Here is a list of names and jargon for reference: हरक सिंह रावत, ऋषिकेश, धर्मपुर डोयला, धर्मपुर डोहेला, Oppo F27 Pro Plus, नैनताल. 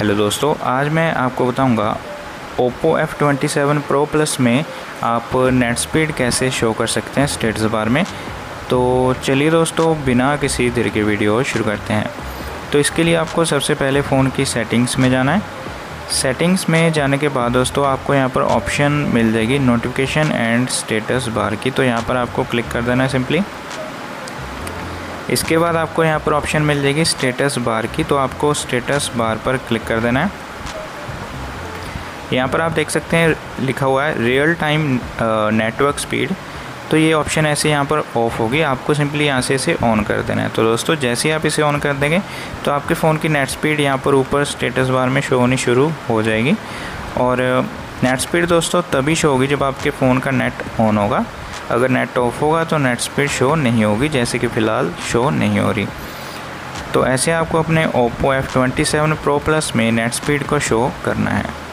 Hello दोस्तों, आज मैं आपको बताऊंगा Oppo F27 Pro Plus में आप नेट स्पीड कैसे शो कर सकते हैं स्टेटस बार में। तो चलिए दोस्तों, बिना किसी देर के वीडियो शुरू करते हैं। तो इसके लिए आपको सबसे पहले फ़ोन की सेटिंग्स में जाना है। सेटिंग्स में जाने के बाद दोस्तों आपको यहाँ पर ऑप्शन मिल जाएगी नोटिफिकेशन एंड स्टेटस बार की, तो यहाँ पर आपको क्लिक कर देना है सिंपली। इसके बाद आपको यहाँ पर ऑप्शन मिल जाएगी स्टेटस बार की, तो आपको स्टेटस बार पर क्लिक कर देना है। यहाँ पर आप देख सकते हैं लिखा हुआ है रियल टाइम नेटवर्क स्पीड, तो ये ऑप्शन ऐसे यहाँ पर ऑफ होगी। आपको सिंपली यहाँ से इसे ऑन कर देना है। तो दोस्तों जैसे ही आप इसे ऑन कर देंगे तो आपके फ़ोन की नेट स्पीड यहाँ पर ऊपर स्टेटस बार में शो होनी शुरू हो जाएगी। और नेट स्पीड दोस्तों तभी शो होगी जब आपके फ़ोन का नेट ऑन होगा। अगर नेट ऑफ होगा तो नेट स्पीड शो नहीं होगी, जैसे कि फ़िलहाल शो नहीं हो रही। तो ऐसे आपको अपने Oppo F27 Pro Plus में नेट स्पीड को शो करना है।